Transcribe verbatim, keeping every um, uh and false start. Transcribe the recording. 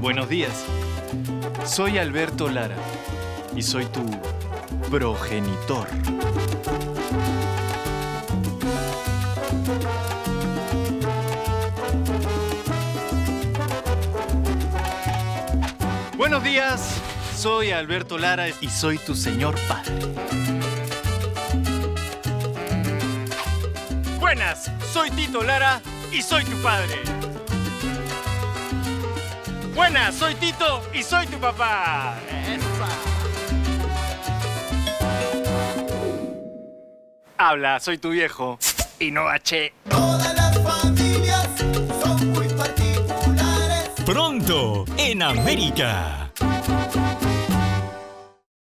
Buenos días. Soy Alberto Lara y soy tu progenitor. Buenos días. Soy Alberto Lara y soy tu señor padre. Buenas, soy Tito Lara y soy tu padre. Buenas, soy Tito y soy tu papá. ¡Epa! Habla, soy tu viejo. Y no H. Todas las familias son muy particulares. Pronto, en América.